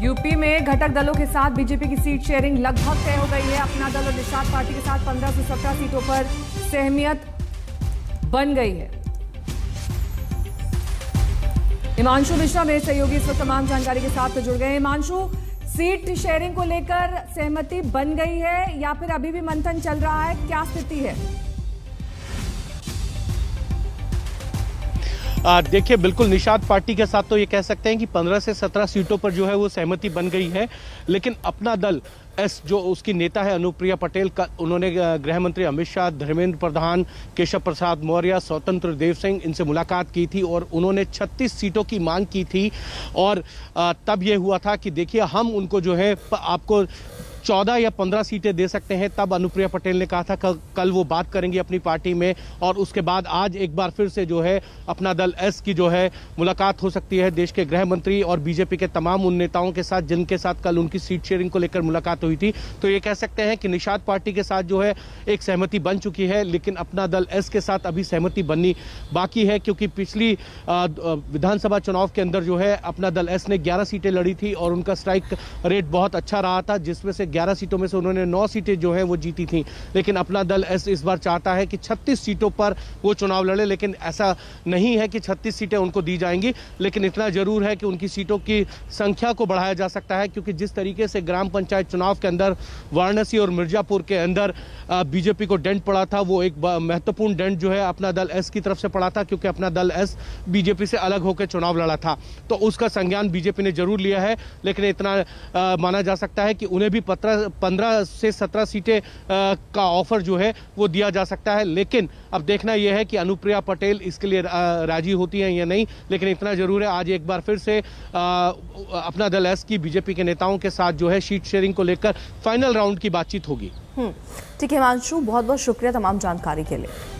UP में घटक दलों के साथ बीजेपी की सीट शेयरिंग लगभग तय हो गई है। अपना दल और निषाद पार्टी के साथ 15 से 17 सीटों पर सहमत बन गई है। हिमांशु मिश्रा मेरे सहयोगी इस वक्त तमाम जानकारी के साथ जुड़ गए। हिमांशु, सीट शेयरिंग को लेकर सहमति बन गई है या फिर अभी भी मंथन चल रहा है, क्या स्थिति है? देखिए, बिल्कुल निषाद पार्टी के साथ तो ये कह सकते हैं कि 15 से 17 सीटों पर जो है वो सहमति बन गई है, लेकिन अपना दल एस जो उसकी नेता है अनुप्रिया पटेल का, उन्होंने गृह मंत्री अमित शाह, धर्मेंद्र प्रधान, केशव प्रसाद मौर्य, स्वतंत्र देव सिंह, इनसे मुलाकात की थी और उन्होंने 36 सीटों की मांग की थी। और तब ये हुआ था कि देखिए हम उनको जो है आपको 14 या 15 सीटें दे सकते हैं। तब अनुप्रिया पटेल ने कहा था कल वो बात करेंगे अपनी पार्टी में, और उसके बाद आज एक बार फिर से जो है अपना दल एस की जो है मुलाकात हो सकती है देश के गृह मंत्री और बीजेपी के तमाम उन नेताओं के साथ जिनके साथ कल उनकी सीट शेयरिंग को लेकर मुलाकात हुई थी। तो ये कह सकते हैं कि निषाद पार्टी के साथ जो है एक सहमति बन चुकी है, लेकिन अपना दल एस के साथ अभी सहमति बननी बाकी है, क्योंकि पिछली विधानसभा चुनाव के अंदर जो है अपना दल एस ने 11 सीटें लड़ी थी और उनका स्ट्राइक रेट बहुत अच्छा रहा था, जिसमें से 11 सीटों में से उन्होंने 9 सीटें जो है वो जीती थी। लेकिन अपना दल एस इस बार चाहता है कि 36 सीटों पर वो चुनाव लड़े, लेकिन ऐसा नहीं है कि 36 सीटें उनको दी जाएंगी, लेकिन इतना जरूर है कि उनकी सीटों की संख्या को बढ़ाया जा सकता है, क्योंकि जिस तरीके से ग्राम पंचायत चुनाव के अंदर वाराणसी और मिर्जापुर के अंदर बीजेपी को डेंट पड़ा था, वो एक महत्वपूर्ण डेंट जो है अपना दल एस की तरफ से पड़ा था, क्योंकि अपना दल एस बीजेपी से अलग होकर चुनाव लड़ा था। तो उसका संज्ञान बीजेपी ने जरूर लिया है, लेकिन इतना माना जा सकता है कि उन्हें भी 15 से 17 सीटें का ऑफर जो है वो दिया जा सकता है। लेकिन अब देखना यह है कि अनुप्रिया पटेल इसके लिए राजी होती हैं या नहीं, लेकिन इतना जरूर है आज एक बार फिर से अपना दल एस की बीजेपी के नेताओं के साथ जो है सीट शेयरिंग को लेकर फाइनल राउंड की बातचीत होगी। ठीक है हिमांशु, बहुत बहुत शुक्रिया तमाम जानकारी के लिए।